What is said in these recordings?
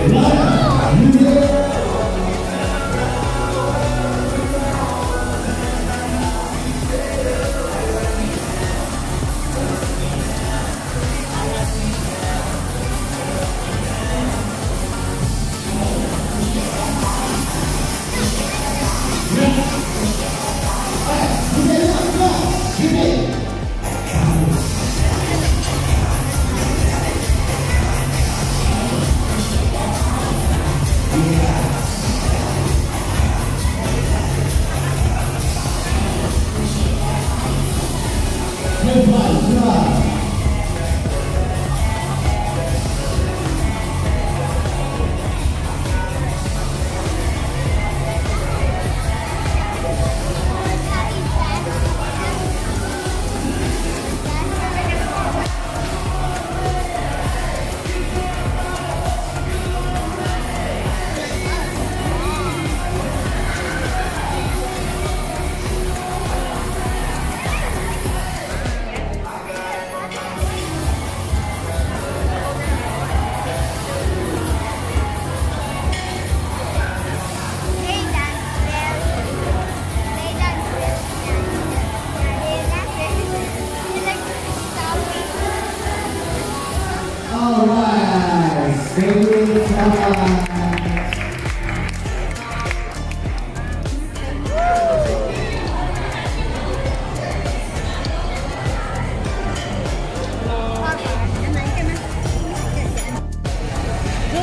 Não é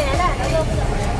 lá, não é lá.